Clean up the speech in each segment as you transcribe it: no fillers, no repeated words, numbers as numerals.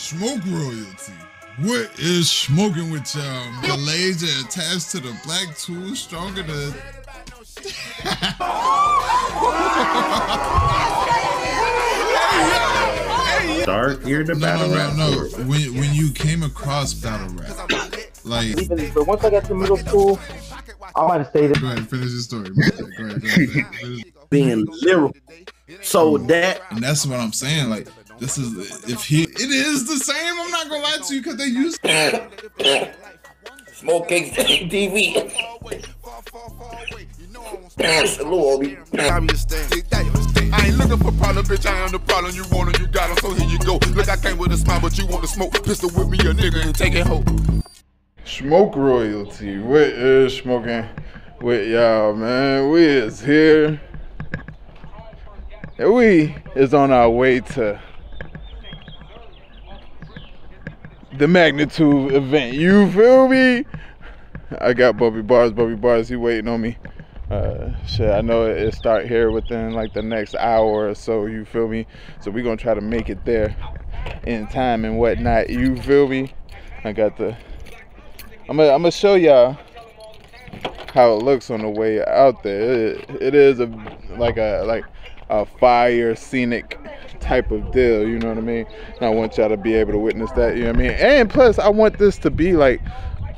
Smoke Royalty. What is smoking with y'all? The laser attached to the black tool, stronger than. Dark ear to battle rap. No. When you came across battle rap, like. But once I got to middle school, I might have stayed there. Go ahead, finish your story. Go ahead. Being lyrical. So and that's what I'm saying. Like, this is it is the same. I'm not gonna lie to you because they used Smoke King TV. I ain't looking for problem, bitch. I am the problem. You want it, you got it. So here you go. Look, I came with a smile, but you want to smoke pistol with me, a nigga, and take it home. Smoke Royalty. What is smoking with y'all, man? We is here. And we is on our way to the Magnitude event. You feel me? I got Bumpy Bars. Bumpy Bars, he waiting on me. Shit, I know it start here within like the next hour or so. You feel me? So we gonna try to make it there in time and whatnot. You feel me? I got the. I'm gonna show y'all how it looks on the way out there. It is a fire scenic type of deal, you know what I mean? And I want y'all to be able to witness that, you know what I mean? And plus I want this to be like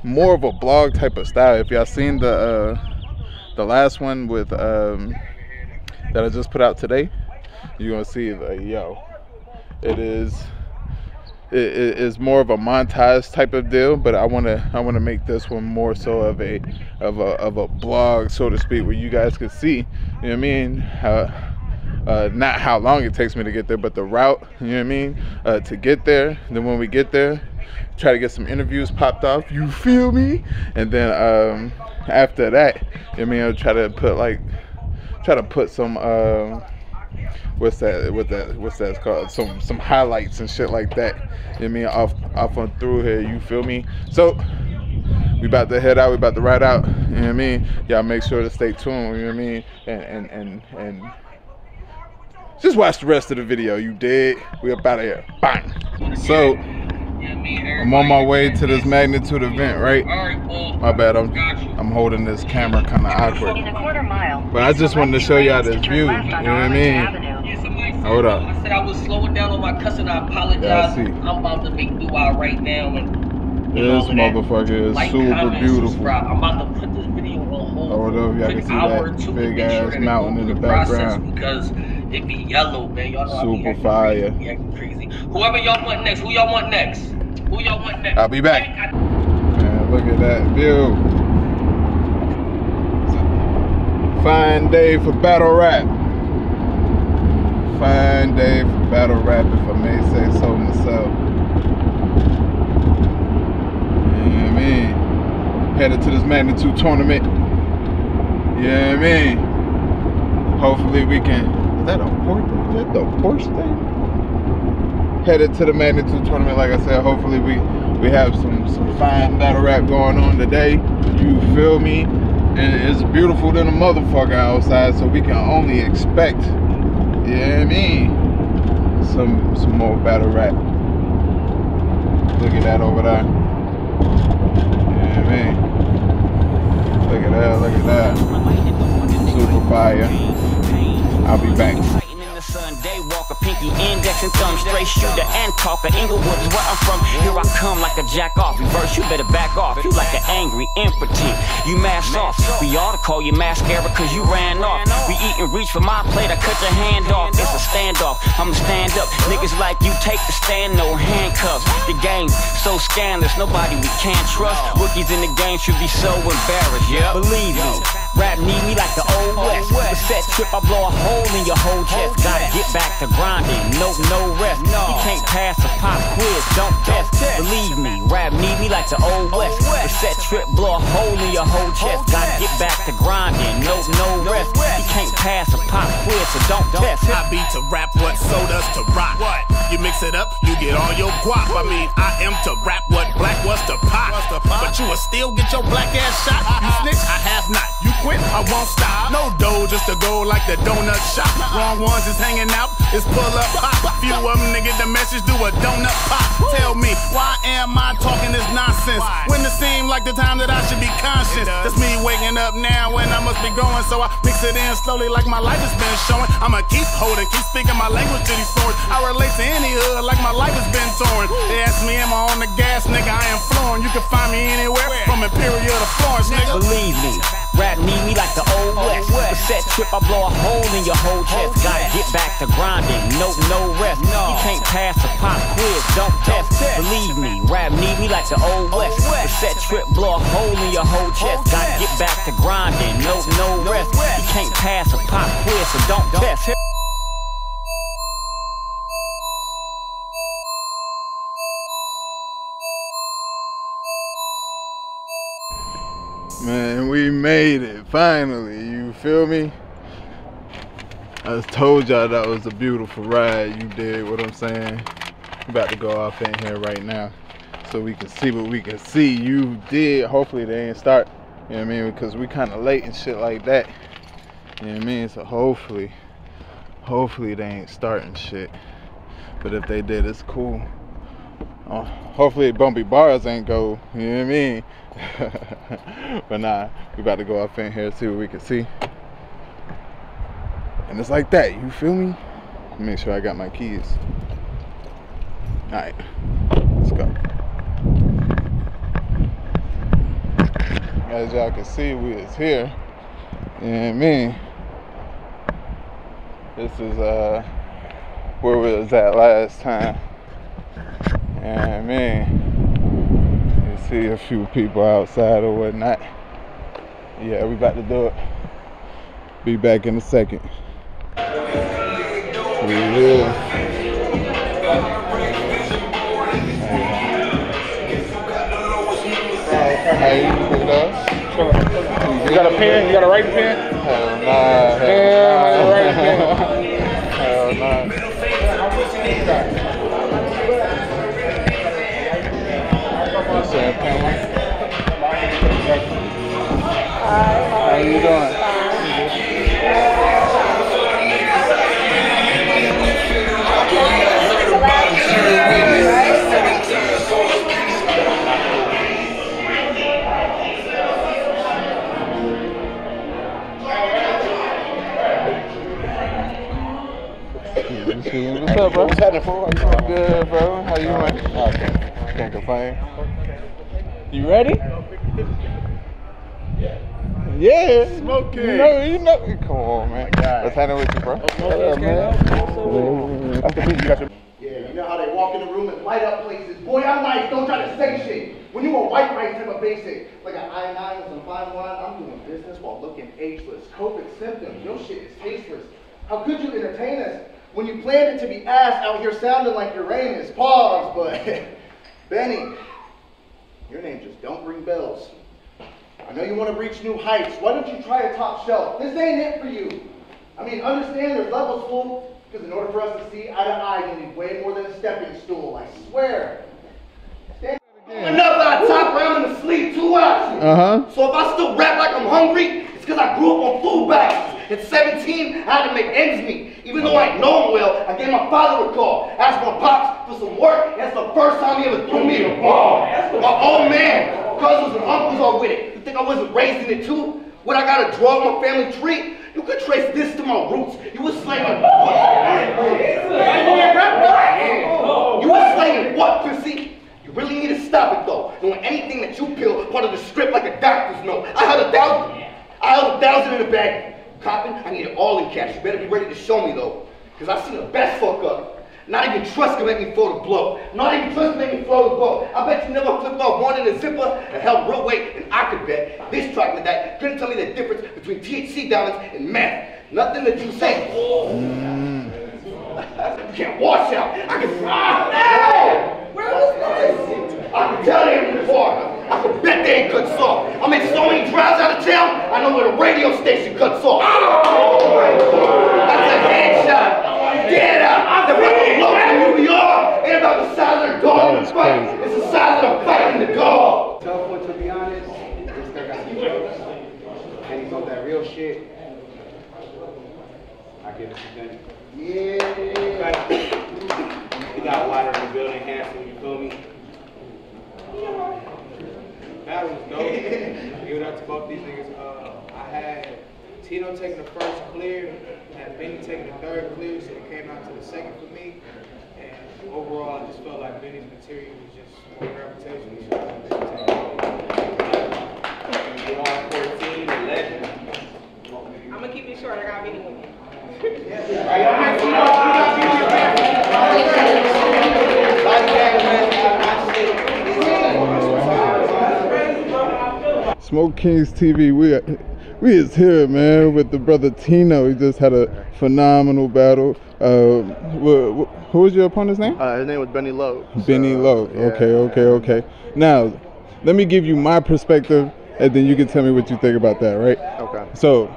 more of a blog type of style. If y'all seen the last one with that I just put out today, you're gonna see like, yo, it is more of a montage type of deal, but I wanna make this one more so of a blog, so to speak, where you guys could see, you know what I mean, not how long it takes me to get there, but the route, you know what I mean, to get there. Then when we get there, try to get some interviews popped off, you feel me? And then after that, you know what I mean, I'll try to put some what's that called, some highlights and shit like that, you know what I mean, off on through here, you feel me? So we about to head out, we about to ride out, you know what I mean? Y'all make sure to stay tuned, you know what I mean, and just watch the rest of the video, you dig? We up out of here. Bang. So, I'm on my way to this Magnitude event, right? My bad, I'm holding this camera kind of awkward. But I just wanted to show y'all this view, you know what I mean? Hold up. I said I was slowing down on my cussing, I apologize. I'm about to make do out right now. This motherfucker is super beautiful. I'm about to put this video on hold. Hold up, y'all can see that big ass mountain in the background. Because it be yellow, man. Y'all know super fire. Crazy. Whoever y'all want next, who y'all want next? I'll be back. Man, look at that view. Fine day for battle rap. Fine day for battle rap, if I may say so myself. You know what I mean? Headed to this Magnitude tournament. You know what I mean? Hopefully we can. Is that a horse? Is that the horse thing? Headed to the Magnitude tournament, like I said. Hopefully we have some fine battle rap going on today. You feel me? And it's beautiful than a motherfucker outside, so we can only expect, you know what I mean, some more battle rap. Look at that over there. You know what I mean? Look at that, look at that. Super fire. I'll be back. Pinky index and thumb, straight shooter and talker. Inglewood is where I'm from. Here I come like a jack off. Reverse, you better back off. You like an angry, impotent. You mask off. We ought to call you mascara cause you ran off. We eat and reach for my plate. I cut your hand off. It's a standoff. I'ma stand up. Niggas like you take the stand, no handcuffs. The game's so scandalous. Nobody we can't trust. Rookies in the game should be so embarrassed. Yeah, believe me. Rap need me like the old west. With a set trip, I blow a hole in your whole chest. Gotta get back to grinding, no rest. You can't pass a pop quiz, don't test. Believe me, rap need me like the old west. The set trip, blow a hole in your whole chest. Gotta get back to grinding, no rest. You can't pass a pop quiz, so don't test. I be to rap what sold us to rock. What? You mix it up, you get all your guap. I mean, I am to rap what black was to pop. But you will still get your black ass shot. You snitch, I have not. You quit, I won't stop. No dough, just to go like the donut shop. Wrong ones is hanging out, it's pull up pop. Few of them nigga the message, do a donut pop. tell me, why am I talking this nonsense? When it seemed like the time that I should be conscious. That's me waking up now when I must be going. So I mix it in slowly like my life has been showing. I'ma keep holding, keep speaking my language to these swords. I relate to any hood like my life has been torn. They ask me, am I on the gas, nigga? I am flooring. You can find me anywhere from Imperial to Florence, nigga. Believe me, rap need me like the old west. The set trip, I blow a hole in your whole chest. Gotta get back to grinding, no rest. You can't pass a pop quiz, don't test. Believe me, rap need me like the old west. The set trip, blow a hole in your whole chest. Gotta get back to grinding, no rest. You can't pass a pop quiz, so don't test. Man, we made it, finally, you feel me? I told y'all that was a beautiful ride, you dig what I'm saying? I'm about to go off in here right now so we can see what we can see, you dig? Hopefully they ain't start, you know what I mean? Because we kind of late and shit like that, you know what I mean? So hopefully they ain't starting shit. But if they did, it's cool. Hopefully Bumpy Bars ain't go, you know what I mean? But nah, we about to go up in here and see what we can see. And it's like that, you feel me? Make sure I got my keys. Alright, let's go. As y'all can see, we is here. You know what I mean? This is where we was at last time. You know what I mean? You see a few people outside or whatnot. Yeah, we about to do it. Be back in a second. We will. You got a pen? You got a right pen? Hell nah. Hell nah. Hell nah. How you doing? What's up, bro? I'm good, bro. How you doing? Okay. Can't complain. You ready? Yeah, Smoke King. You know, come on, man. What's happening with you, bro? Oh, man. That's the beat. You got your... Yeah, you know how they walk in the room and light up places. Boy, I'm nice. Don't try to say shit. When you a white rice type of basic, like an I-9 with some fine wine, I'm doing business while looking ageless. COVID symptoms. Your shit is tasteless. How could you entertain us when you planned it to be ass out here sounding like Uranus? Pause, but Benny. Your name just don't ring bells. I know you want to reach new heights. Why don't you try a top shelf? This ain't it for you. I mean, understand there's levels, fool, because in order for us to see eye to eye, you need way more than a stepping stool. I swear. Stand up that top round in the sleep, 2 hours. So if I still rap like I'm hungry, it's because I grew up on food bags. At 17, I had to make ends meet. Even though I know him well, I gave my father a call. Asked my pops for some work. That's the first time he ever threw me a ball. My old man, cousins and uncles all with it. You think I wasn't raised in it too? When I got to draw my family tree, you could trace this to my roots. You was slanging what? You was slanging what, pussy? You really need to stop it though. Doing anything that you peel part of the script like a doctor's note. I had 1,000. I held 1,000 in the bag. Copping, I need it all in cash. You better be ready to show me though, because I seen the best fuck up. Not even trust can make me flow the blow. Not even trust can make me flow the blow. I bet you never flipped off one in a zipper and held real weight, and I could bet this track with that couldn't tell me the difference between THC diamonds and meth. Nothing that you say. You can't wash out. I can fly. Where was this? I can tell they ain't far. I can bet they ain't cut soft. I made so many drives out of town, I know where the radio station cuts off. That's a headshot. Dead out. I'm the fucking local New York. Ain't about the size of the dog in the fight. It's the size of the fight in the dog. Tough one, to be honest. This guy got me jokes. And he's on that real shit. I give it to Benny. Yeah. He got water in the building, half of you. feel me? That was dope. Give it up to both these niggas. I had Tino taking the first clear, had Benny taking the third clear, so it came out to the second for me. And overall, I just felt like Benny's material was just more gravitational. I'm going to keep it short. I got Benny with me. Smoke King's TV, we is here, man, with the brother Tino. He just had a phenomenal battle. Who was your opponent's name? His name was Benny Lowe. Benny Lowe. Yeah. Okay. Now, let me give you my perspective, and then you can tell me what you think about that, right? Okay. So,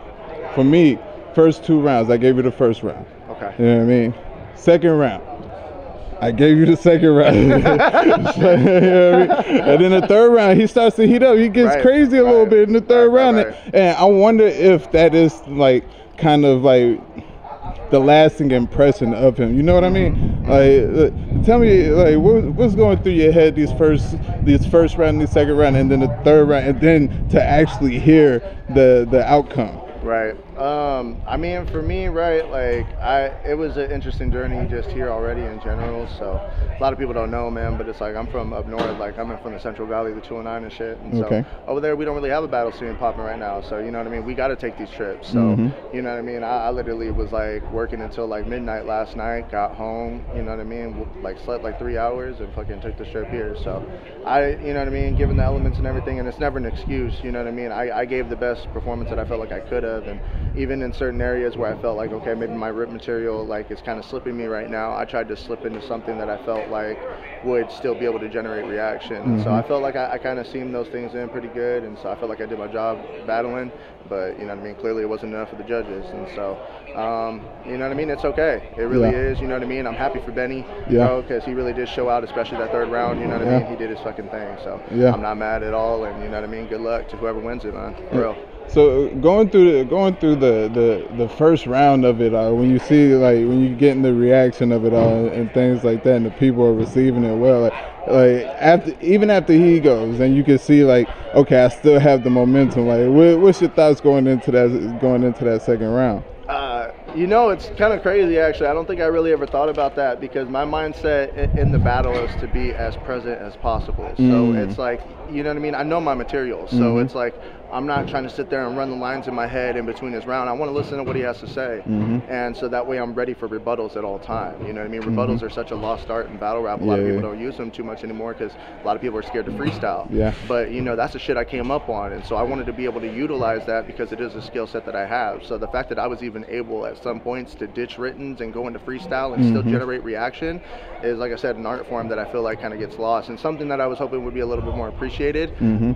for me, first two rounds, I gave you the first round. Okay. You know what I mean? Second round, I gave you the second round. You know what I mean? And then the third round, he starts to heat up. He gets crazy a little bit in the third round. And I wonder if that is like kind of like the lasting impression of him. You know what I mean? Like, tell me, like, what's going through your head these first round, the second round, and then the third round, and then to actually hear the outcome. Right. I mean, for me, right, like, it was an interesting journey just here already in general. So a lot of people don't know, man, but it's like I'm from up north. Like, I'm from the Central Valley, the 209 and shit. And okay. So over there, we don't really have a battle scene popping right now. So, you know what I mean? We got to take these trips. So, you know what I mean? I literally was, like, working until, like, midnight last night, got home, you know what I mean? Like, slept, like, 3 hours and fucking took the trip here. So, you know what I mean? Given the elements and everything, and it's never an excuse, you know what I mean? I gave the best performance that I felt like I could have. And even in certain areas where I felt like, okay, maybe my rip material, like, it's kind of slipping me right now, I tried to slip into something that I felt like would still be able to generate reaction. So I felt like I kind of seamed those things in pretty good, and so I felt like I did my job battling, but, you know what I mean, clearly it wasn't enough for the judges. And so, you know what I mean, it's okay. It really is, you know what I mean? I'm happy for Benny, you know, because he really did show out, especially that third round, you know what I mean? He did his fucking thing, so I'm not mad at all, and you know what I mean? Good luck to whoever wins it, man, for real. So going through the first round of it all, when you see, like, when you get in the reaction of it all and things like that, and the people are receiving it well, like even after he goes, and you can see, like, okay, I still have the momentum. Like, what's your thoughts going into that second round? You know, it's kind of crazy, actually. I don't think I really ever thought about that, because my mindset in the battle is to be as present as possible. So it's like, you know what I mean? I know my material. So it's like, I'm not trying to sit there and run the lines in my head in between his round. I want to listen to what he has to say. And so that way I'm ready for rebuttals at all time. You know what I mean? Rebuttals are such a lost art in battle rap. A lot of people don't use them too much anymore because a lot of people are scared to freestyle. But, you know, that's the shit I came up on. And so I wanted to be able to utilize that because it is a skill set that I have. So the fact that I was even able at some points to ditch writtens and go into freestyle and still generate reaction is, like I said, an art form that I feel like kind of gets lost. And something that I was hoping would be a little bit more appreciated.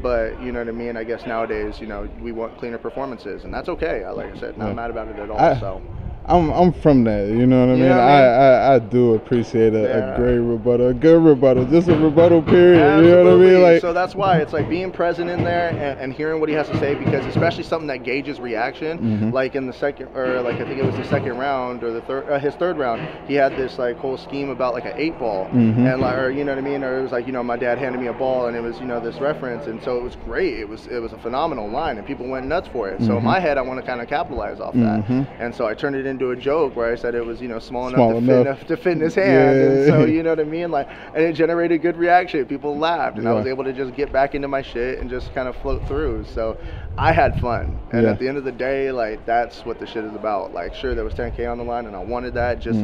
But, you know what I mean? I guess nowadays, you know, we want cleaner performances, and that's okay. Like I said, not mad about it at all. I'm from that, you know what I mean? I do appreciate a great rebuttal, a good rebuttal, just a rebuttal period. Absolutely. You know what I mean? Like, so that's why it's like being present in there and hearing what he has to say, because especially something that gauges reaction, like in the second, or like I think it was the second round or the third, his third round, he had this like whole scheme about like an 8-ball, and like, or you know what I mean, or it was like, you know, my dad handed me a ball, and it was, you know, this reference, and so it was great. It was a phenomenal line, and people went nuts for it. So in my head, I want to kind of capitalize off that, and so I turned it into a joke where I said it was, you know, small enough to fit in his hand, and so, you know what I mean, like, and it generated good reaction. People laughed, and I was able to just get back into my shit and just kind of float through. So I had fun, and at the end of the day, like, that's what the shit is about. Like, sure, there was 10K on the line, and I wanted that just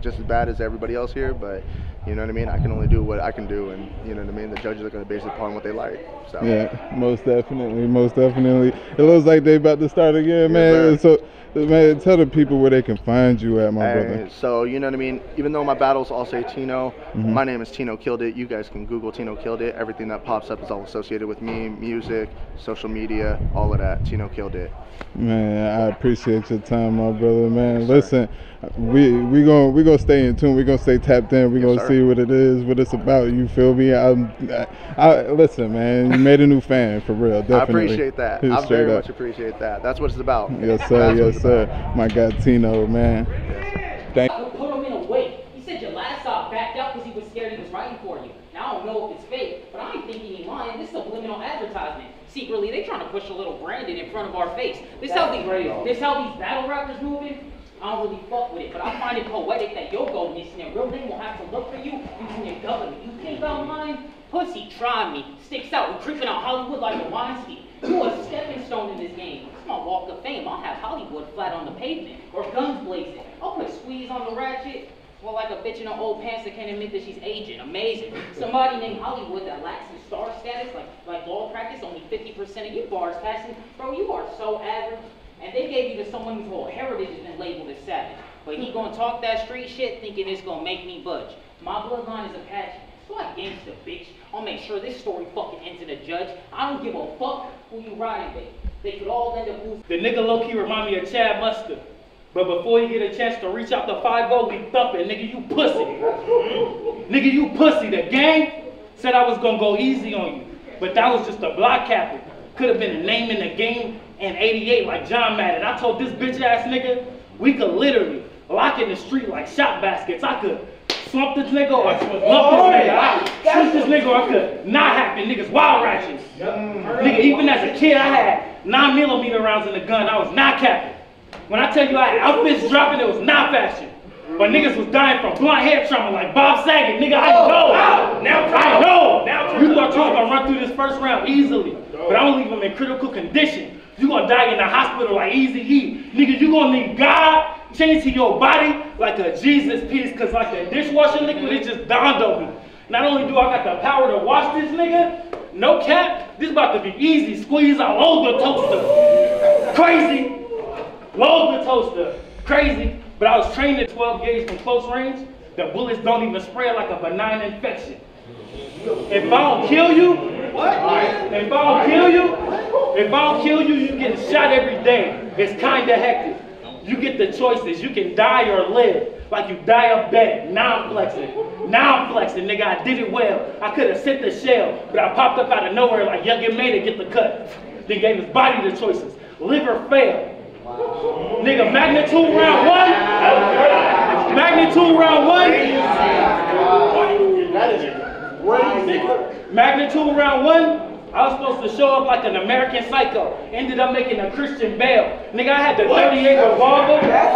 just as bad as everybody else here, but you know what I mean, I can only do what I can do, and you know what I mean, the judges are going to base it upon what they like. So yeah, most definitely it looks like they about to start again, man. So man, tell the people where they can find you at, my brother. So, you know what I mean? Even though my battles all say Tino, my name is Tino Killed It. You guys can Google Tino Killed It. Everything that pops up is all associated with me, music, social media, all of that. Tino Killed It. Man, I appreciate your time, my brother, man. Yes, listen, we gonna stay in tune. We're going to stay tapped in. We're going to see what it is, what it's about. You feel me? Listen, man, you made a new fan, for real, definitely. I appreciate that. I very much appreciate that. That's what it's about. Yes, sir. Yes, sir. My God, Tino, man. Yes. Thank you. Put him in a wait. He said your last off backed up because he was scared he was writing for you. Now, I don't know if it's fake, but I ain't thinking he lying. This is subliminal advertisement. Secretly, they trying to push a little Brandon in front of our face. This how these battle rappers moving. I don't really fuck with it, but I find it poetic that you'll go missing and Real Name will have to look for you using your government. You think I'm lying? Pussy, try me. Sticks out and creeping out Hollywood like a Weinstein. You a stepping stone in this game. It's my walk of fame. I'll have Hollywood flat on the pavement or guns blazing. I'll put squeeze on the ratchet. Well, like a bitch in her old pants that can't admit that she's aging. Amazing. Somebody named Hollywood that lacks in star status, like ball practice, only 50% of your bars passing. Bro, you are so average. And they gave you to someone whose whole heritage has been labeled as savage. But he gonna talk that street shit thinking it's gonna make me budge. My bloodline is Apache. So I gangsta, bitch. I'll make sure this story fucking ends in a judge. I don't give a fuck who you riding with. They could all end up losing. The nigga low-key remind me of Chad Mustard. But before you get a chance to reach out the 5-0, we thumping. Nigga, you pussy. Nigga, you pussy. The gang said I was gonna go easy on you. But that was just a block capper. Could have been a name in the game and 88 like John Madden. I told this bitch ass nigga, we could literally lock in the street like shot baskets. I could slump this nigga or I could not happen. Niggas wild ratchets. Nigga, even as a kid, I had 9mm rounds in the gun. I was not capping. When I tell you I had outfits dropping, it was not fashion. But niggas was dying from blunt hair trauma like Bob Saget. Nigga, I know. You thought you was gonna run through this first round easily, but I'm gonna leave him in critical condition. You gonna die in the hospital like Eazy-E. Nigga, you gonna need God chained to your body like a Jesus piece, cause like the dishwasher liquid, it just dawned on me. Not only do I got the power to wash this nigga, no cap, this about to be easy. Squeeze out load the toaster. Crazy. Load the toaster. Crazy. But I was trained at 12 gauge from close range. The bullets don't even spread like a benign infection. If I don't kill you, you get shot every day. It's kinda hectic. You get the choices. You can die or live. Like you diabetic. Now I'm flexing. Nigga, I did it well. I could have sent the shell, but I popped up out of nowhere like Youngin made it get the cut. Then gave his body the choices. Live or fail. Nigga, Magnitude round one. Magnitude round one. I was supposed to show up like an American Psycho. Ended up making a Christian Bale. Nigga, I had the 38 revolver. That's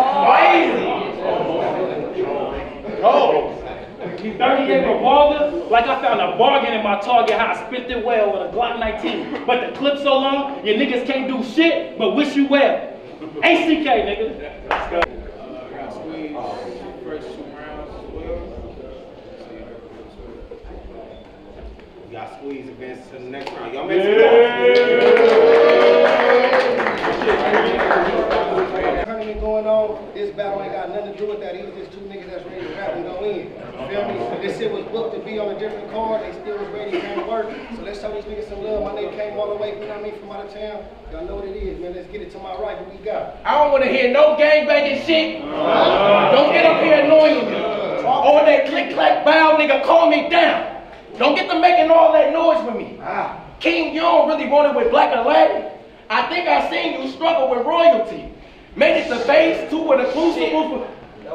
crazy. Oh. 38 revolver, like I found a bargain in my Target, how I spent it well with a Glock 19. But the clip so long, your niggas can't do shit, but wish you well. ACK, nigga. Let's go. Got squeezed first two rounds as well. Got squeezed, advance to the next round. Y'all make some noise. Tournament going on. This battle ain't got nothing to do with that. He was just two niggas that's ready to rap and go in. Feel me? So this shit was booked to be on a different card. They still was ready to come work. So let's show these niggas some love. My nigga came all the way, you know what I mean, from out of town. Y'all know what it is, man. Let's get it to my right. What we got? I don't want to hear no gangbanging shit. Don't get up here annoying me. All that click, clack, bow, nigga, calm me down. Don't get to making all that noise with me. King, you don't really want it with Black Aladdin. I think I seen you struggle with royalty. Made it to phase two with the crucibles.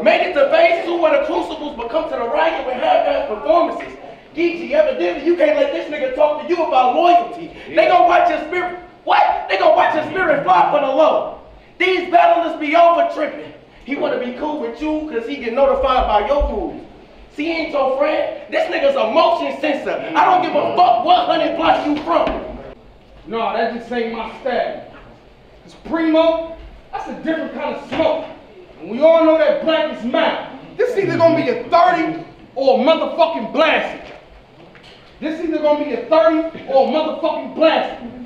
Made it to phase two where the crucibles but come to the riot with half-ass performances. Geechi, evidently you can't let this nigga talk to you about loyalty. Yeah. They gonna watch your spirit, They gonna watch your spirit fly for the low. These battlers be over tripping. He wanna be cool with you cause he get notified by your moves. See, he ain't your friend. This nigga's a motion sensor. I don't give a fuck what 100 blocks you from. No, that just ain't my style. Cause Primo, that's a different kind of smoke. We all know that black is mad. This either gonna be a 30 or a motherfucking blasting. They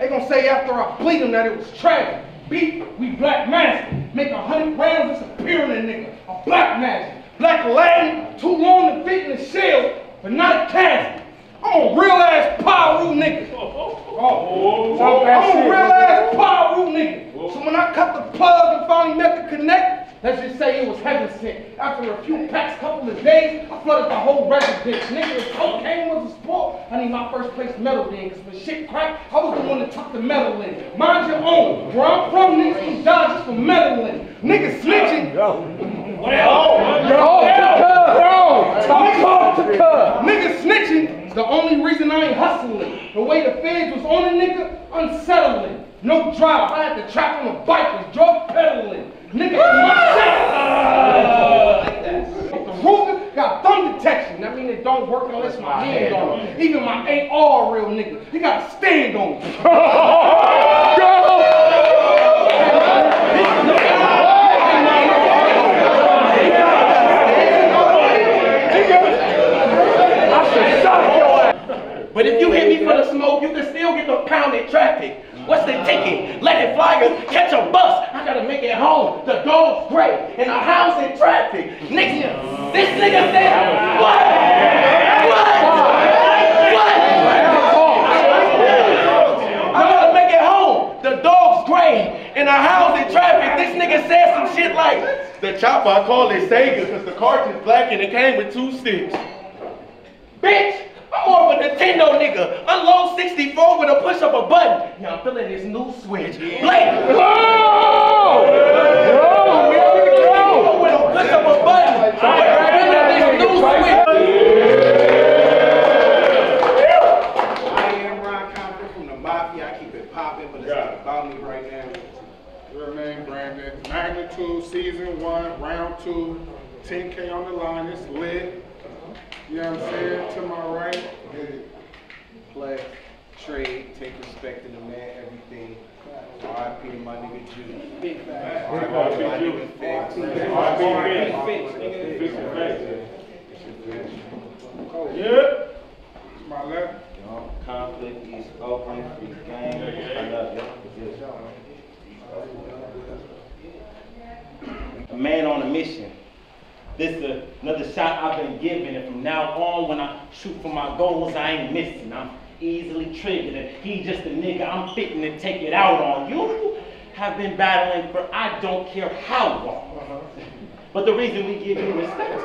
gonna say after I bleed him that it was tragic. Beat, we black magic. Make 100 rounds, it's a pyramid nigga. A black magic. Black Aladdin, too long to fit in the shell, but not a casket. I'm a real ass Pyro nigga. So when I cut the plug and finally met the connect, let's just say it was heaven sent. After a few packs, couple of days, I flooded the whole residence. Nigga, if cocaine was a sport, I need my first place medal then. Cause when shit cracked, I was the one that took the medal in. Mind your own. Where I'm from, niggas can die just for meddling. Niggas snitching. Niggas snitching. things. The only reason I ain't hustling, the way the feds was on a nigga, unsettling. No drive, I had to trap on a bike, was drug peddling. Nigga, the Ruger got thumb detection. That mean it don't work unless my hand on it. Even my AR real nigga, he got to stand on it. But if you hit me for the smoke, you can still get the pounded traffic. What's the ticket? Let it fly or catch a bus. I gotta make it home. The dog's great and a house in traffic. Nigga, this nigga said, what? I gotta make it home. The dog's great and a house in traffic. This nigga said some shit like, the chopper, I call it Sega, because the cartridge black and it came with 2 sticks. Bitch! I'm more of a Nintendo nigga. Unload 64 with a push up a button. Y'all feeling this new switch. Blake! Whoa! Whoa! Whoa! With a push up a button. I'm feeling this new switch. I am Ron Compton from the Mafia. I keep it popping, but it's not about me right now. Real Name Brandon. Magnitude, season 1, round 2. 10K on the line. It's lit. You know what I'm saying? To my right, play, trade, take respect to the man, everything. R.I.P. to my nigga Juice. R.I.P. To my left. Conflict is open, free game. I love you. A man on a mission. This is another shot I've been given, and from now on, when I shoot for my goals, I ain't missing. I'm easily triggered, and he just a nigga I'm fitting to take it out on. You have been battling for I don't care how long. But the reason we give you respect,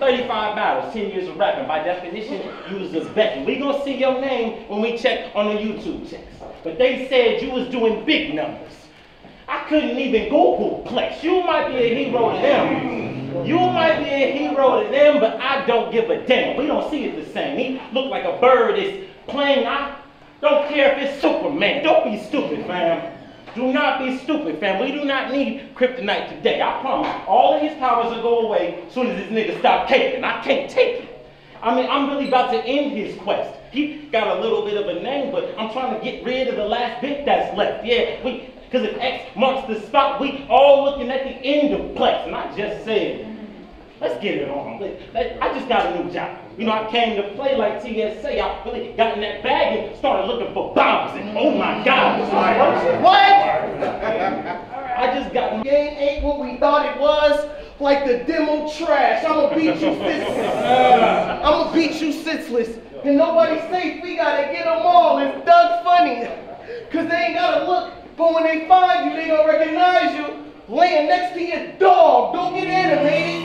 35 battles, 10 years of rapping. By definition, you was a vet. We gonna see your name when we check on the YouTube checks. But they said you was doing big numbers. I couldn't even Google Plex. You might be a hero to them. You might be a hero to them, but I don't give a damn. We don't see it the same. He look like a bird is playing. I don't care if it's Superman. Don't be stupid, fam. Do not be stupid, fam. We do not need kryptonite today. I promise. All of his powers will go away as soon as this nigga stop taking. I can't take it. I mean, I'm really about to end his quest. He got a little bit of a name, but I'm trying to get rid of the last bit that's left. Yeah, we... Because if X marks the spot, we all looking at the end of Plex. And I just said, let's get it on. I just got a new job. You know, I came to play like TSA. I really got in that bag and started looking for bombs. And oh my God, this is worse. What? I just got in. Game ain't what we thought it was. Like the demo trash. I'ma beat you senseless. I'ma beat you senseless. And nobody's safe. We gotta get them all. It's Doug Funny. Because they ain't gotta look. But when they find you, they don't recognize you laying next to your dog. Don't get animated.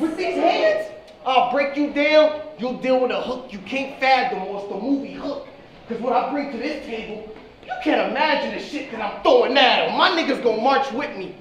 With these hands, I'll break you down. You'll deal with a hook you can't fathom, or it's the movie Hook. Because what I bring to this table, you can't imagine the shit that I'm throwing at them. My niggas gonna march with me.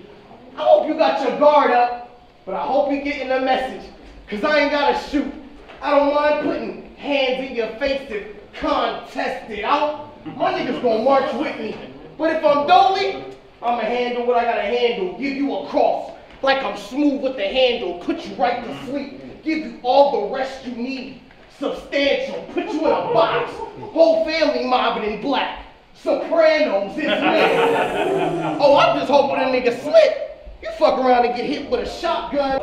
I hope you got your guard up, but I hope you're getting the message. Because I ain't gotta shoot. I don't mind putting hands in your face if contested out. My niggas gonna march with me. But if I'm dolly, I'ma handle what I gotta handle. Give you a cross, like I'm smooth with the handle. Put you right to sleep. Give you all the rest you need. Substantial. Put you in a box. Whole family mobbing in black. Sopranos, it's me. Oh, I'm just hoping a nigga slip. You fuck around and get hit with a shotgun.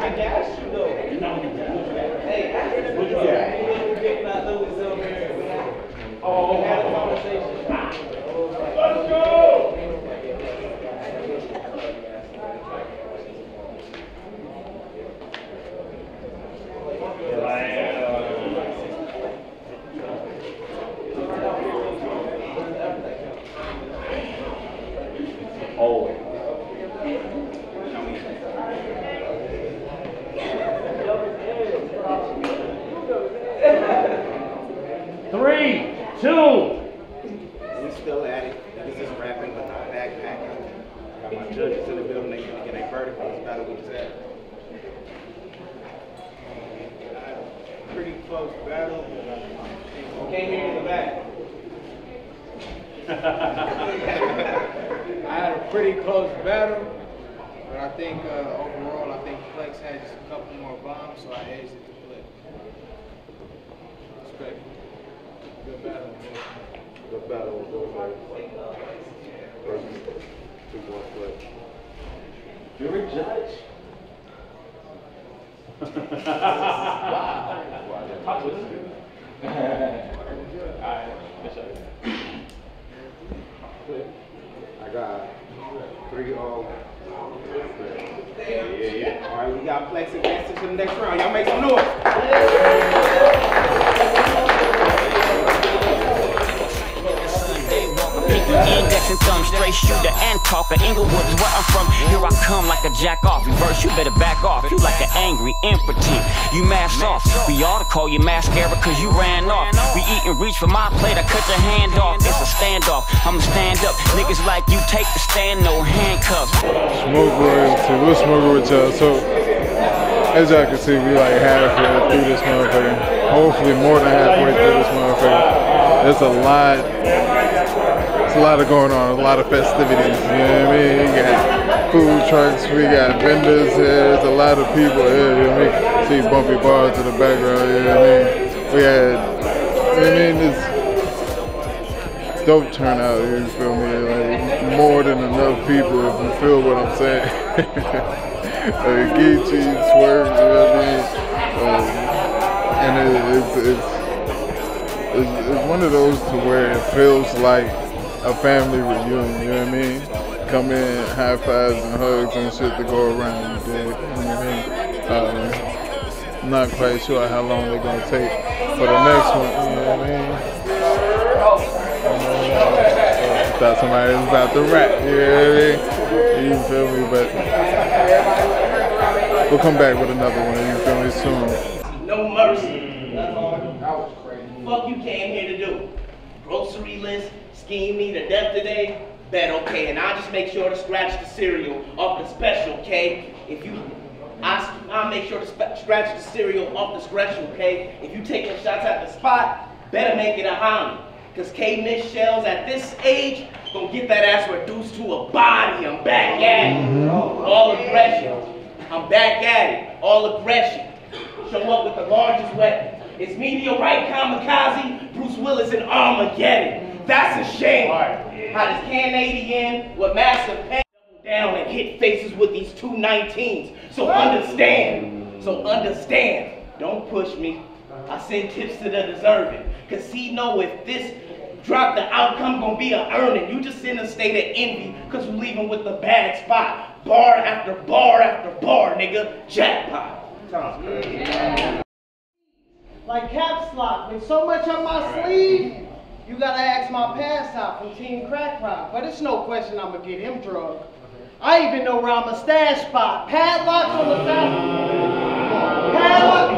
I got you though. Hey, what you got? About Louis over here. Oh, had a conversation. Let's go! Always. Verticals battle with Zach. Pretty close battle. Came here in the back. I had a pretty close battle, but I think overall, I think Plex had just a couple more bombs, so I edged it to Plex. Respect. Good battle. Good battle. Good battle. Versus 2-1 Plex. You're a judge? Wow. Talk with you. All right. I got three all. Yeah. All right, we got Plexiglass to the next round. Y'all make some noise. I'm pinky index and thumb, straight shooter and talker. Inglewood is where I'm from. Here I come like a jack off. Reverse, you better back off. You like an angry, impotent. You mask off. We ought to call you mascara cause you ran off. We eat and reach for my plate, I cut your hand off. It's a standoff, I'ma stand up. Niggas like you take the stand, no handcuffs. Smoke Royalty, we'll Smoke Royalty. So, as y'all can see, we like halfway through this motherfucker. Hopefully more than halfway through this motherfucker. There's a lot, it's a lot of going on, a lot of festivities, you know what I mean? You got food trucks, we got vendors here, there's a lot of people here, you know what I mean? See Bumpy Bars in the background, you know what I mean? We had, you know what I mean, this dope turnout here, you feel me? Like, more than enough people, if you feel what I'm saying. Like, Geechi, Swerves, you know what I mean? And it's one of those to where it feels like a family reunion, you know what I mean? Come in, high fives and hugs and shit to go around, you know what I mean? Not quite sure how long they're gonna take for the next one. You know what I mean? I thought somebody was about to rap. You know what I mean? You feel me? But we'll come back with another one. You feel me? Soon. No mercy. That was crazy. Fuck you came here to do. Grocery list, scheme me to death today. Bet okay, and I'll just make sure to scratch the cereal off the special, okay? If you. I'll make sure to scratch the cereal off the scratch, okay? If you take your shots at the spot, better make it a homie. Cause K Michelle's at this age, gonna get that ass reduced to a body. I'm back at it. All aggression. I'm back at it. All aggression. Show up with the largest weapon. It's meteorite kamikaze, Bruce Willis and Armageddon. That's a shame. How does Canadian with massive pain down and hit faces with these 219s. So understand. Don't push me. I send tips to the deserving. Cause see, know if this drop, the outcome gonna be a earning. You just in a state of envy cause you leaving with the bad spot. Bar after bar after bar, nigga. Jackpot. Sounds good. Yeah. Like Caps Lock, with so much on my sleeve, you gotta ask my pass out from Team Crack Rock. But it's no question I'ma get him drunk. I even know where I'm a stash spot. Padlocks on the Sasquatch.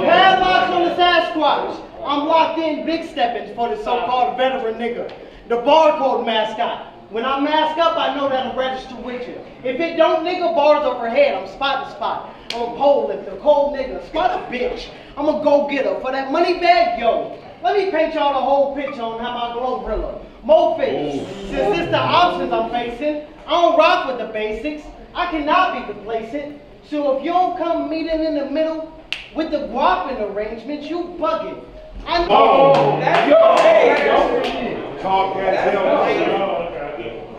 Padlocks on the Sasquatch. I'm locked in big stepping for the so-called veteran nigga. The barcode mascot. When I mask up, I know that'll register with you. If it don't, nigga, bars overhead. I'm spot to spot. I'm a pole lifter, cold nigga. Spot a bitch. I'm a go-getter for that money bag, yo. Let me paint y'all the whole picture on how my glow brilla. Mo-fish. Since it's the options I'm facing, I don't rock with the basics. I cannot be complacent. So if you don't come meeting in the middle with the guaping arrangements, you bugging. I know. Oh, that's your face. Talk as hell.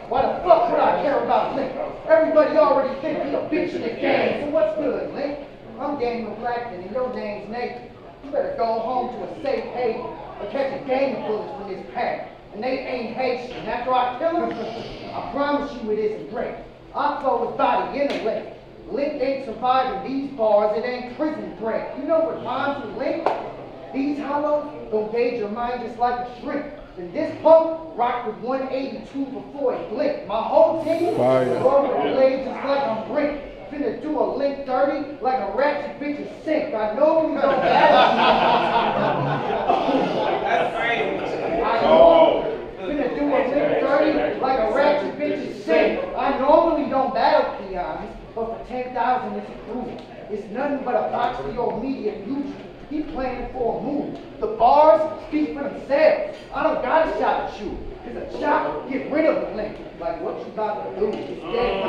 Why the fuck would I care about Link? Everybody already thinks he's a bitch in the game. So what's good, Link? I'm game of Blackton and your name's Nathan. You better go home to a safe haven or catch a game of bullets from this pack. And they ain't Haitian. And after I kill him, I promise you it isn't great. I throw his body in a lake. Link ain't surviving these bars, it ain't prison break. You know what rhymes with Link? These hollow don't gauge your mind just like a shrink. And this punk rocked with 182 before it blinked. My whole team was over the blade just like a brick. Finna do a Link 30 like a ratchet bitch is sick. I know you don't have. That's crazy. I finna do a Link 30 like a ratchet bitch is sick. I normally don't battle peons, but for 10,000 is approved. It's nothing but a box for your media use. He playing for a move. The bars speak for themselves. I don't gotta shout at you. It's a chop, get rid of the link. Like what you about to do is dead.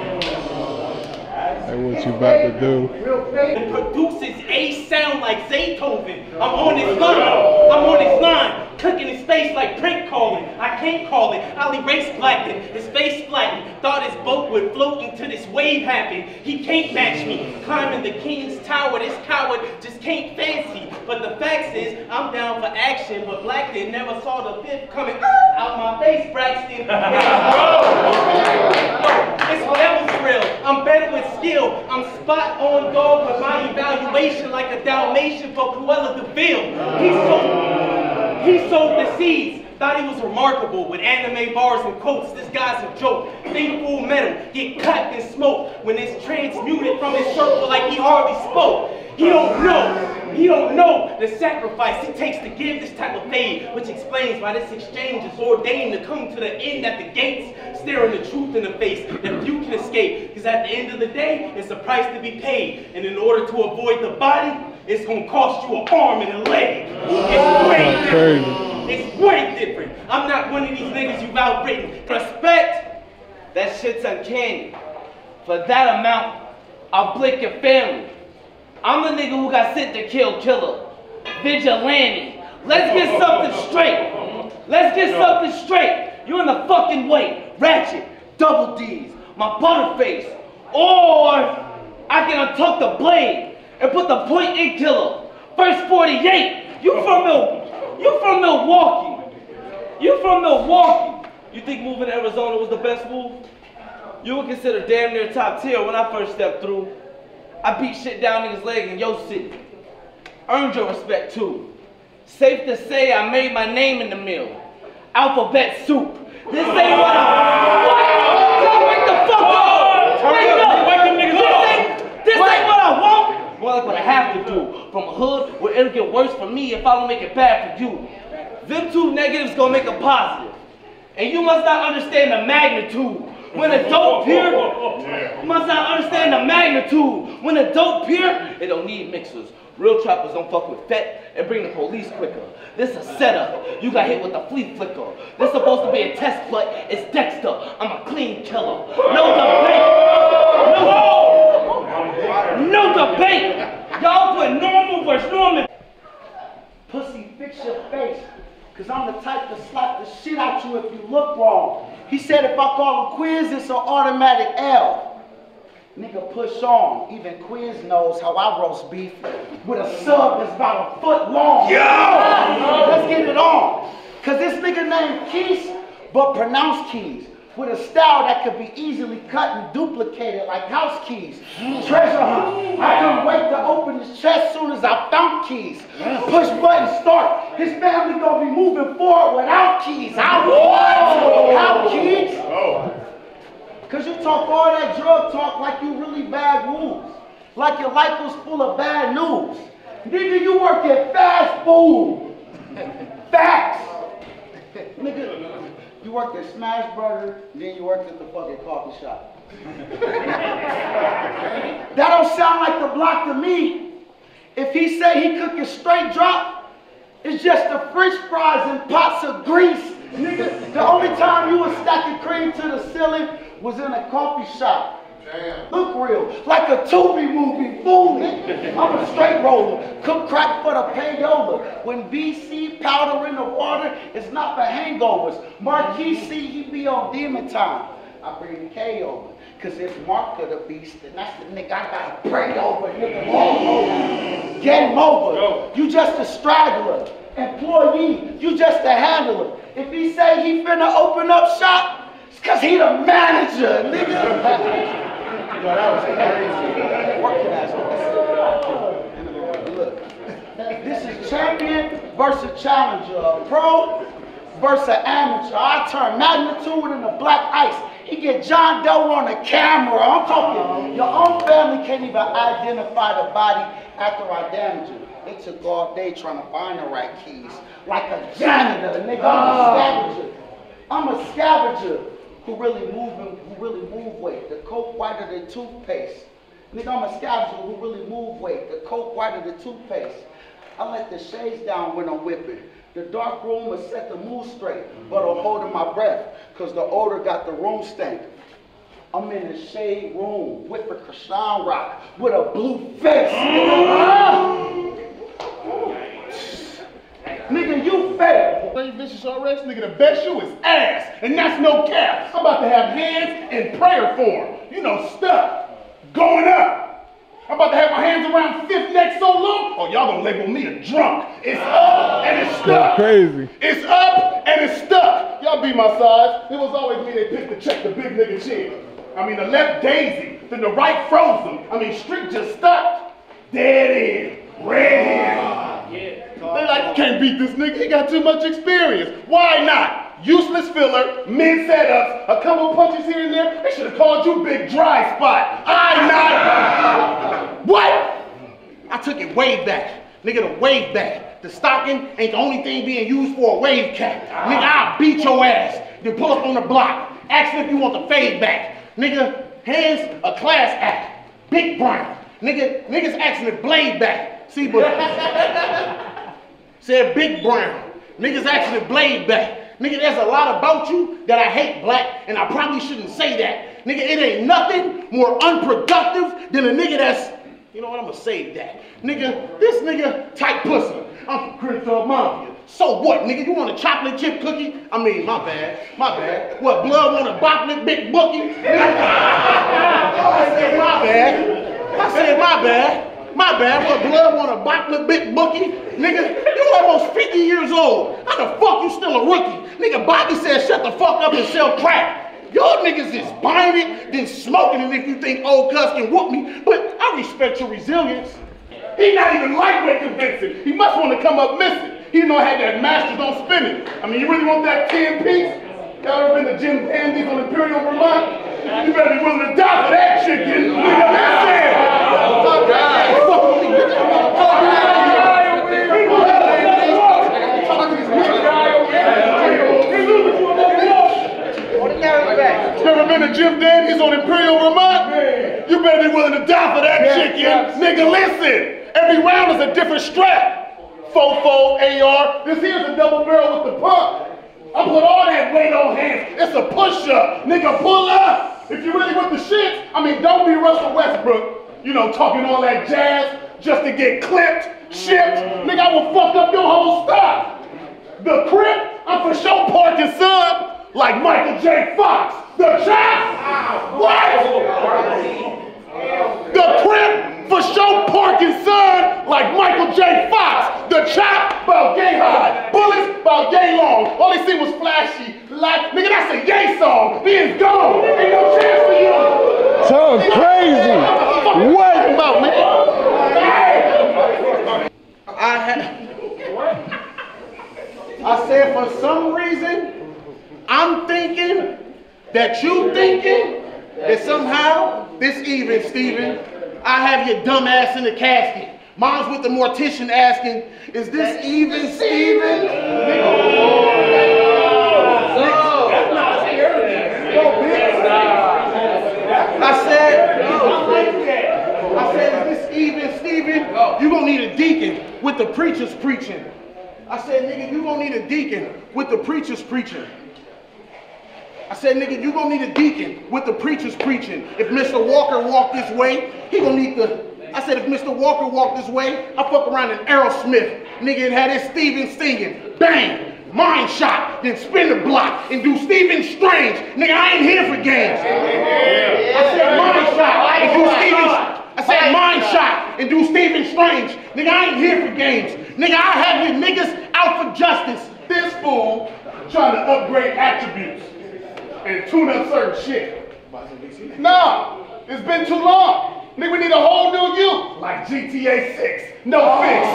Like what you about to do. It produces a sound like Zaytoven. I'm on this line. I'm on this line. Cooking his face like prank calling. I can't call it. I'll erase blackened. His face flattened. Thought his boat would float until this wave happened. He can't match me. Climbing the king's tower. This coward just can't fancy. But the fact is, I'm down for action. But Blackton never saw the fifth coming out my face, Braxton. It's levels real. I'm better with skill. I'm spot on dog with my evaluation like a Dalmatian for Cruella de Vil. He sowed the seeds. Thought he was remarkable with anime bars and quotes. This guy's a joke. Think Full Metal. Get cut and smoked when it's transmuted from his circle like he hardly spoke. He don't know. He don't know the sacrifice it takes to give this type of fade, which explains why this exchange is ordained to come to the end at the gates, staring the truth in the face that you can escape. Because at the end of the day, it's a price to be paid. And in order to avoid the body, it's going to cost you an arm and a leg. It's way different. It's way different. I'm not one of these niggas you've outwritten. Respect, that shit's uncanny. For that amount, I'll blick your family. I'm the nigga who got sent to kill killer. Vigilante. Let's get something straight. Let's get something straight. You're in the fucking way. Ratchet. Double D's. My butterface. Or I can untuck the blade and put the point in killer. First 48. You from Milwaukee. You from Milwaukee. You think moving to Arizona was the best move? You were considered damn near top tier when I first stepped through. I beat shit down niggas' leg in your city. Earned your respect too. Safe to say I made my name in the mill. Alphabet soup. This ain't what I... What? Wake the fuck up! Wake up! This ain't what I want! More like what I have to do. From a hood where it'll get worse for me if I don't make it bad for you. Them two negatives gonna make a positive. And you must not understand the magnitude. When a dope peer, must not understand the magnitude. When a dope peer, it don't need mixers. Real trappers don't fuck with Fett and bring the police quicker. This a setup. You got hit with a flea flicker. This supposed to be a test, but it's Dexter. I'm a clean killer. No debate. Y'all put normal versus normal. Pussy, fix your face. Cause I'm the type to slap the shit out you if you look wrong. He said if I call him Quiz, it's an automatic L. Nigga, push on. Even Quiz knows how I roast beef with a sub that's about a foot long. Yo! Let's get it on. Cause this nigga named Keys, but pronounced Keys. With a style that could be easily cut and duplicated like house keys. Treasure hunt. I couldn't wait to open his chest soon as I found keys. Push button start. His family gonna be moving forward without keys. I want without keys. Cause you talk all that drug talk like you really bad moves. Like your life was full of bad news. Nigga, you work at fast food. Facts. Nigga. You worked at Smash Burger, then you worked at the fucking coffee shop. That don't sound like the block to me. If he say he cooking straight drop, it's just the french fries and pots of grease. Nigga, the only time you was stacking cream to the ceiling was in a coffee shop. Damn. Look real, like a Tubi movie, fooling. I'm a straight roller, cook crack for the payola. When BC powder in the water, it's not for hangovers. Marquis C, he be on demon time. I bring the K over, cause it's Mark of the Beast, and that's the nigga I gotta pray over, nigga. Game over, yo. You just a straggler. Employee, you just a handler. If he say he finna open up shop, it's cause he the manager, nigga. No, that was crazy. Working ass niggas. Look, this is champion versus challenger, a pro versus amateur. I turn magnitude into black ice. He get John Doe on the camera. I'm talking. Your own family can't even identify the body after I damage it. It took all day trying to find the right keys, like a janitor, nigga. I'm a scavenger. Who really move weight, the coke whiter than toothpaste. Nigga, I'm a scavenger who really move weight. The coke whiter, the toothpaste. I let the shades down when I'm whipping. The dark room will set the mood straight, but I'm holding my breath, cause the odor got the room stank. I'm in a shade room, whipping Krishan rock with a blue face. Nigga, you fail. Dre Vicious RX, nigga, the best shoe is ass, and that's no cap. I'm about to have hands in prayer form. You know, stuff going up. I'm about to have my hands around fifth neck so long, oh, y'all gonna label me a drunk. It's up and it's stuck. That's crazy. It's up and it's stuck. Y'all be my size. It was always me they picked to check the big nigga chin. I mean, the left daisy, then the right frozen. I mean, street just stuck. Dead end. Red end. Yeah. They like, you can't beat this nigga. He got too much experience. Why not? Useless filler, mid setups, a couple punches here and there. They should have called you Big Dry Spot. I not. What? I took it way back. Nigga, the wave back. The stocking ain't the only thing being used for a wave cap. Nigga, I'll beat your ass. Then pull up on the block. Ask if you want the fade back. Nigga, hands a class act. Big Brown. Nigga, niggas asking to blade back. See, but said Big Brown. Niggas asking to blade back. Nigga, there's a lot about you that I hate, black, and I probably shouldn't say that. Nigga, it ain't nothing more unproductive than a nigga that's, you know what, I'ma save that. Nigga, this nigga tight pussy. I'm from Crenshaw Mafia. So what, nigga? You want a chocolate chip cookie? I mean, my bad, my bad. What, blood want a boplet, big bookie? I said my bad. I said my bad. My bad. What, blood want a boplet, big bookie? Nigga, you almost 50 years old. How the fuck you still a rookie? Nigga, Bobby said shut the fuck up and sell crack. Y'all niggas is buying it, then smoking it if you think old cuss can whoop me. But I respect your resilience. He not even lightweight convincing. He must want to come up missing. He didn't know I had that master don't spin it. I mean, you really want that 10-piece? Y'all ever been to Jim Pandy's on Imperial, Vermont? You better be willing to die for that chicken. Nigga, that's it. Fuck that. Fuck me. Never been to Jim Dandy's on Imperial, Vermont? You better be willing to die for that chicken. Nigga, listen. Every round is a different strap. Fofo, AR, this here's a double barrel with the pump. I put all that weight on hands. It's a push-up. Nigga, pull up. If you really with the shit, I mean, don't be Russell Westbrook, you know, talking all that jazz just to get clipped, shipped. Nigga, I will fuck up your whole stock. The Crip, I'm for sure parking sub like Michael J. Fox. The Chop? What? The Crip? For show parking son like Michael J. Fox. The Chop about gay high, bullets about gay long. All they see was flashy, like nigga, that's a gay song. Being gone, ain't no chance for you. So crazy. What about man? I said for some reason, I'm thinking that you thinking that somehow this even, Steven. I have your dumb ass in the casket. Mom's with the mortician asking, is this even Steven? I said, is this even Steven? You gonna need a deacon with the preachers preaching. I said, nigga, you gonna need a deacon with the preachers preaching. I said, nigga, you gonna need a deacon with the preachers preaching. If Mr. Walker walked this way, he gonna need the... I said, if Mr. Walker walked this way, I fuck around an Aerosmith. Nigga, and had his Steven singing. Bang! Mind shot! Then spin the block and do Steven Strange. Nigga, I ain't here for games. I said, mind shot! And do Steven... I said, mind shot! And do Steven Strange. Nigga, I ain't here for games. Nigga, I have you niggas out for justice. This fool trying to upgrade attributes and tune up certain shit. Nah, it's been too long. Nigga, we need a whole new you, like GTA 6, no fix.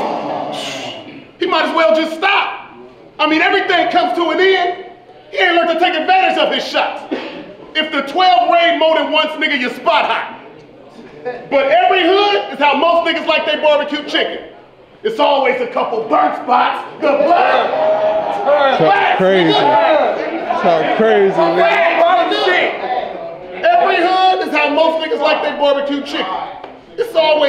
He might as well just stop. I mean, everything comes to an end. He ain't learned to take advantage of his shots. If the 12 rain more than once, nigga, you're spot hot. But every hood is how most niggas like their barbecue chicken. It's always a couple burnt spots, the blood. That's crazy. That's crazy, man. Every hood is how most niggas like their barbecue chicken.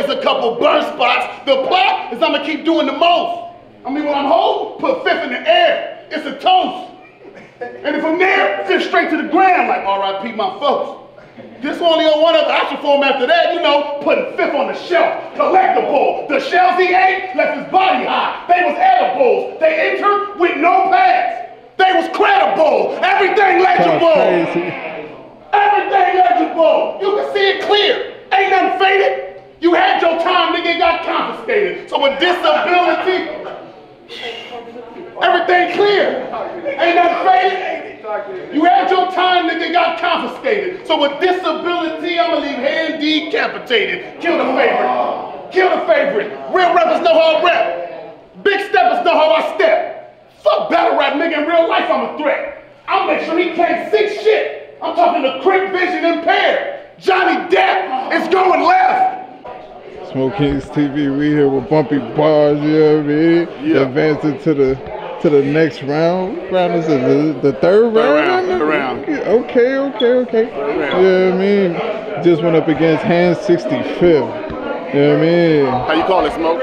there's a couple burn spots. The plot is I'm gonna keep doing the most. I mean, when I'm whole, put fifth in the air. It's a toast. And from there, fifth straight to the ground, like R.I.P. my folks. This only on one other option for him after that, you know, putting fifth on the shelf, collectible. The shells he ate left his body high. They was edibles. They entered with no pass. They was credible. Everything legible. Everything legible. You can see it clear. Ain't nothing faded. You had your time, nigga, it got confiscated. So with disability, everything clear. Ain't nothing faded. You had your time, nigga, got confiscated. So with disability, I'ma leave hand decapitated. Kill the favorite. Kill the favorite. Real rappers know how I rap. Big steppers know how I step. Fuck battle rap, nigga. In real life, I'm a threat. I'll make sure he can't see shit. I'm talking to Crick Vision Impaired. Johnny Depp is going left. Smoke King's TV, we here with Bumpy Bars, you know what I mean? Yeah. Advancing to the next round. Round is the third round? Okay. You know what I mean? Just went up against Hans 65th. You know what I mean? How you call it, Smoke?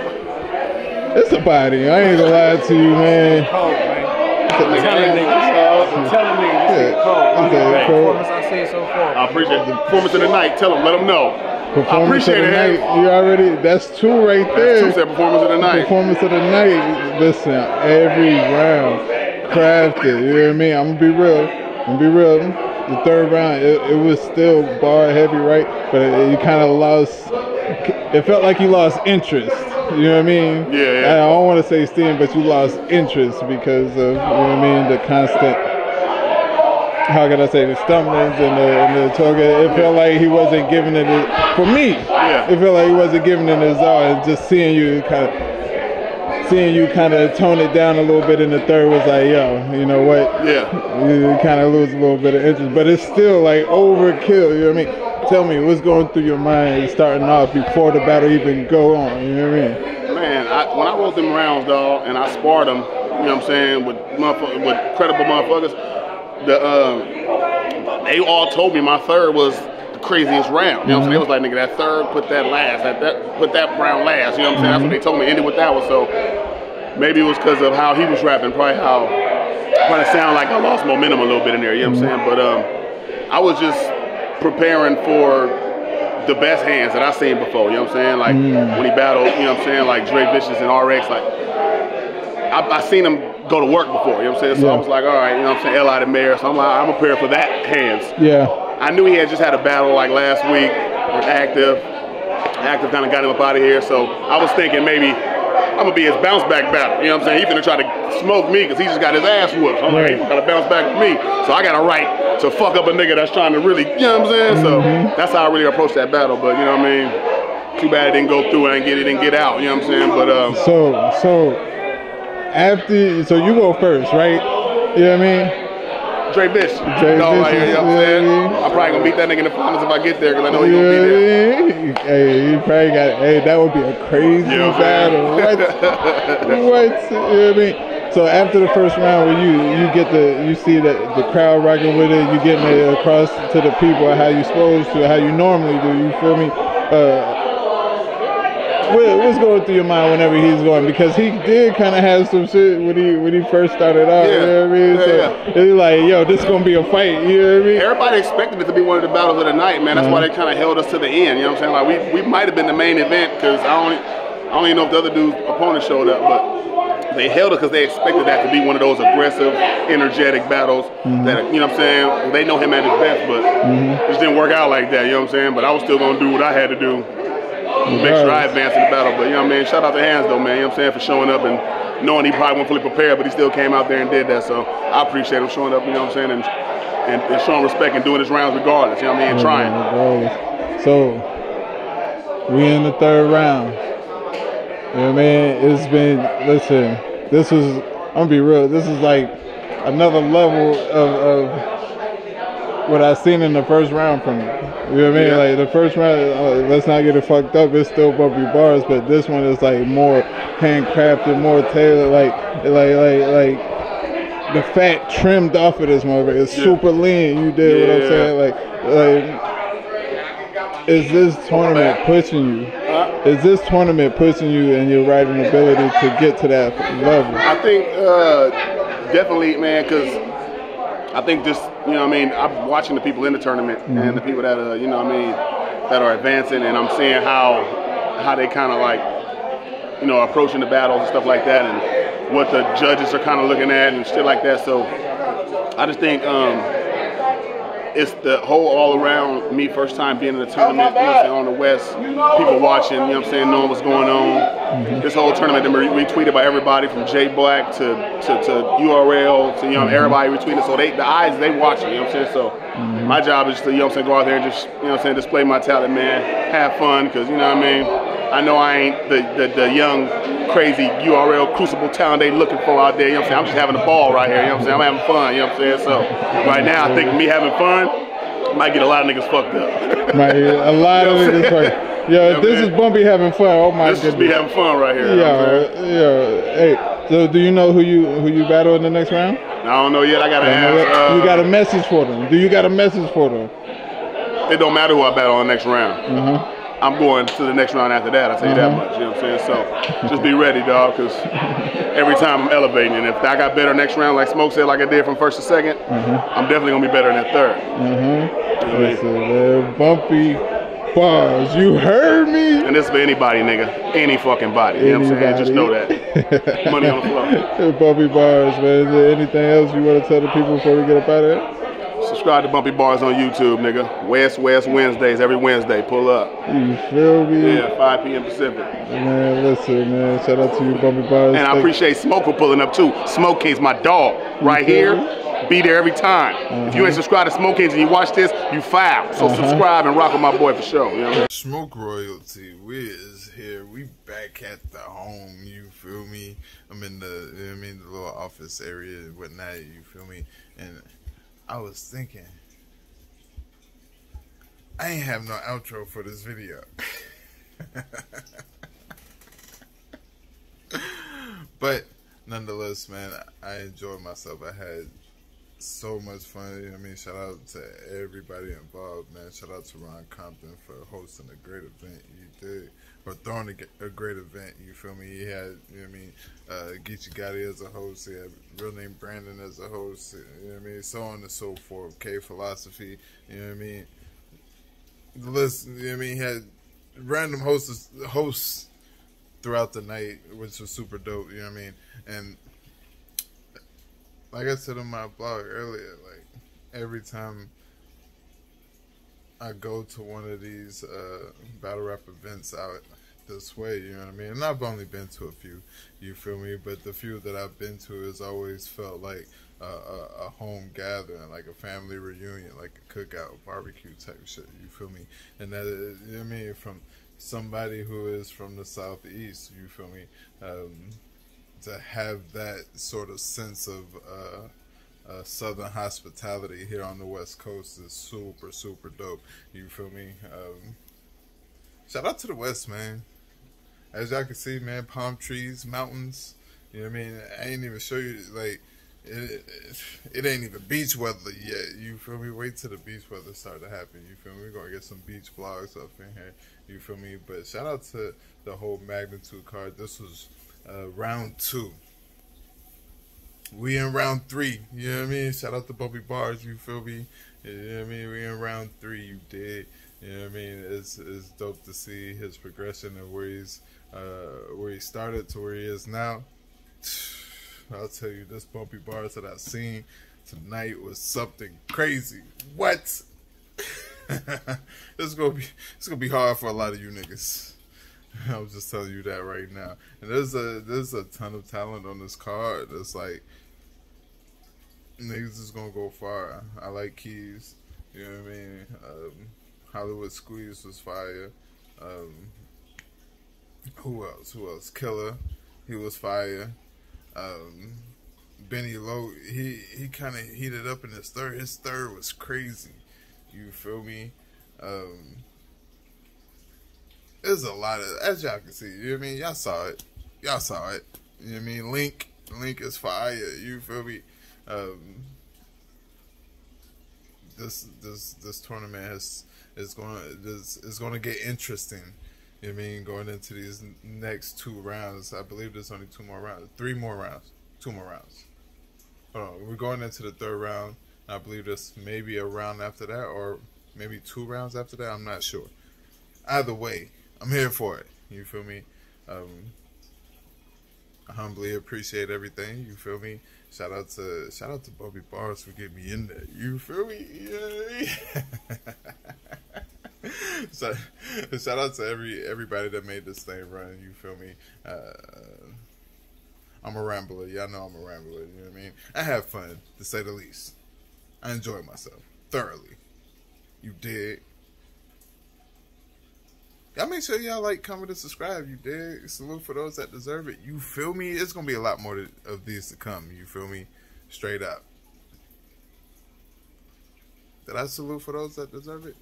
It's a body. I ain't gonna lie to you, man. Oh, man. I appreciate the performance of the night. Tell them, let them know. Performance of the night. You already, that's two right there. That's two, said performance of the night. Performance of the night. Listen, every round crafted. You know what I mean? I'm gonna be real. The third round, it was still bar heavy, right? But you kind of lost. It felt like you lost interest. You know what I mean? Yeah. I don't want to say steam, but you lost interest because of, you know what I mean, the constant, how can I say, the stumblings and the talking. It felt like he wasn't giving it, for me, yeah. It felt like he wasn't giving it his all. And just seeing you kind of tone it down a little bit in the third was like, yo, you know what? Yeah. You kind of lose a little bit of interest, but it's still like overkill, you know what I mean? Tell me, what's going through your mind starting off before the battle even go on, you know what I mean? Man, when I wrote them rounds, dog, and I sparred them, you know what I'm saying, with credible motherfuckers, they all told me my third was the craziest round, you know what I'm saying? They was like, nigga, that third, put that last, put that round last, you know what I'm saying? That's what they told me, ended with that one, so maybe it was because of how he was rapping, probably how, it sounded like I lost momentum a little bit in there, you know what I'm saying? But I was just preparing for the best hands that I've seen before, you know what I'm saying? Like when he battled, you know what I'm saying, like Dre Vicious and RX, like I seen him go to work before, you know what I'm saying? So yeah. I was like, all right, you know what I'm saying, Eli the Mayor, so I'm like, I'm prepared for that hands. Yeah. I knew he had just had a battle like last week with Active. Active kind of got him up out of here, so I was thinking maybe I'm gonna be his bounce back battle, you know what I'm saying? He's gonna try to smoke me because he just got his ass whooped. I'm like, he's gotta bounce back with me. So I got a right to fuck up a nigga that's trying to really, you know what I'm saying? So that's how I really approached that battle, but you know what I mean? Too bad it didn't go through and get out, you know what I'm saying? But so you go first, right? You know what I mean? Dre Vicious, you know, right here, you know what I'm saying? I'm probably gonna beat that nigga in the finals if I get there, because I know he's gonna be there. Hey, you probably got, hey, that would be a crazy battle. What? What? You know what I mean? So after the first round, where you get you see the crowd rocking with it, you getting it across to the people how you supposed to, how you normally do. You feel me? What's going through your mind whenever he's going? Because he did kind of have some shit when he first started out, you know what I mean? Yeah, so he's like, yo, this is going to be a fight, you know what I mean? Everybody expected it to be one of the battles of the night, man. That's why they kind of held us to the end, you know what I'm saying? Like, we might have been the main event because I don't even know if the other dude's opponent showed up, but they held it because they expected that to be one of those aggressive, energetic battles that, you know what I'm saying, they know him at his best, but it just didn't work out like that, you know what I'm saying? But I was still going to do what I had to do. Make sure I advance in the battle, but you know what I mean? Shout out to Hans though, man, you know what I'm saying, for showing up and knowing he probably wasn't fully prepared, but he still came out there and did that, so I appreciate him showing up, you know what I'm saying, and showing respect and doing his rounds regardless, you know what I mean, and trying. So, we in the third round. You know what I mean? It's been, listen, this was, I'm gonna be real, this is like another level of what I seen in the first round from him. You know what I mean? Yeah. Like the first round, let's not get it fucked up. It's still Bumpy Bars, but this one is like more handcrafted, more tailored. Like the fat trimmed off of this motherfucker. It's super lean. You did what I'm saying. Like is this tournament pushing you? Is this tournament pushing you and your writing ability to get to that level? I think definitely, man, because I think just, you know what I mean, I'm watching the people in the tournament and the people that are, you know what I mean, that are advancing, and I'm seeing how they kind of like, you know, approaching the battles and stuff like that, and what the judges are kind of looking at and shit like that. So I just think it's the whole all around me first time being in the tournament, you know what I'm saying, on the West, people watching, you know what I'm saying, knowing what's going on. This whole tournament been retweeted by everybody from J Black to URL to, you know, everybody retweeted. So the eyes, they watching, you know what I'm saying? So my job is to, you know what I'm saying, go out there and just, you know what I'm saying, display my talent, man, have fun, because, you know what I mean, I know I ain't the young, crazy URL crucible talent they looking for out there, you know what I'm saying? I'm just having a ball right here, you know what I'm saying? I'm having fun, you know what I'm saying? So right now I think me having fun might get a lot of niggas fucked up. Might get a lot of niggas fucked up. Yo, yeah, this is Bumpy having fun. Oh my goodness. This is me having fun right here. Yeah. Hey, so do you know who you battle in the next round? I don't know yet. I gotta ask. You got a message for them? Do you got a message for them? It don't matter who I battle in the next round. I'm going to the next round after that. I tell you that much. You know what I'm saying? So just be ready, dog, because every time I'm elevating, and if I got better next round, like Smoke said, like I did from first to second, I'm definitely gonna be better in that third. Listen, Bumpy Bars, you heard me? And this for anybody, nigga. Any fucking body. You know what I'm saying? Just know that. Money on the floor. Bumpy Bars, man. Is there anything else you want to tell the people before we get up out of here? Subscribe to Bumpy Bars on YouTube, nigga. West Wednesdays. Every Wednesday. Pull up. You feel me? Yeah, 5 p.m. Pacific. Man, listen, man. Shout out to you, Bumpy Bars. And I appreciate Smoke for pulling up, too. Smoke King's my dog. Right here. Be there every time. If you ain't subscribed to Smoke King and you watch this, you foul. So subscribe and rock with my boy for sure. You know? Smoke Royalty, Wiz here. We back at the home, you feel me? I'm in the, you know what I mean, the little office area and whatnot, you feel me? And I was thinking, I ain't have no outro for this video. But nonetheless, man, I enjoyed myself. I had so much fun. You know what I mean, shout out to everybody involved, man. Shout out to Ron Compton for hosting a great event. You did, or throwing a great event. You feel me? He had, you know what I mean, Geechi Gotti as a host. He had Real Name Brandon as a host. You know what I mean? So on and so forth. K Philosophy. You know what I mean? Listen, you know what I mean? He had random hosts throughout the night, which was super dope. You know what I mean? And like I said on my blog earlier, like every time I go to one of these battle rap events out this way, you know what I mean? And I've only been to a few, you feel me? But the few that I've been to has always felt like a home gathering, like a family reunion, like a cookout, barbecue type shit, you feel me? And that is, you know what I mean, from somebody who is from the Southeast, you feel me? To have that sort of sense of Southern hospitality here on the West Coast is super, super dope. You feel me? Shout out to the West, man. As y'all can see, man, palm trees, mountains. You know what I mean? I ain't even show you, like, it ain't even beach weather yet. You feel me? Wait till the beach weather start to happen. You feel me? We're going to get some beach vlogs up in here. You feel me? But shout out to the whole Magnitude card. This was round 2. We in round 3, you know what I mean? Shout out to Bumpy Bars, you feel me? You know what I mean? We in round 3, you dig? You know what I mean? It's dope to see his progression and where he started to where he is now. I'll tell you, this Bumpy Bars that I've seen tonight was something crazy. What? It's gonna be hard for a lot of you niggas. I was just telling you that right now. And there's a ton of talent on this card. It's like niggas is gonna go far. I like Keys. You know what I mean? Hollywood Squeeze was fire. Who else? Killer. He was fire. Benny Lowe. He kind of heated up in his third. His third was crazy. You feel me? There's a lot of, as y'all can see, you know what I mean? Y'all saw it. Y'all saw it. You know what I mean? Link is fire. You feel me? This tournament is gonna get interesting. You know what I mean? Going into these next two rounds, I believe there's only two more rounds. Hold on, we're going into the third round. I believe there's maybe a round after that, or maybe two rounds after that. I'm not sure. Either way, I'm here for it. You feel me? I humbly appreciate everything. You feel me? Shout out to Bumpy Bars for getting me in there. You feel me? Yeah. So, shout out to everybody that made this thing run. You feel me? I'm a rambler. Y'all know I'm a rambler. You know what I mean? I have fun, to say the least. I enjoy myself thoroughly. You dig? Y'all make sure y'all like, comment, and subscribe. You dig? Salute for those that deserve it. You feel me? It's going to be a lot more of these to come. You feel me? Straight up. Did I salute for those that deserve it?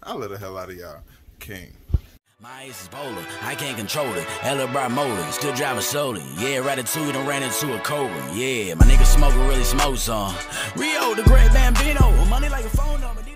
I'll let the hell out of y'all. King. My ace is bowling, I can't control it. Hella bright motor, still driving slowly. Yeah, Ratatouille done ran into a cobra. Yeah, my nigga smoking really smokes on. Rio, the great Bambino, money like a phone number.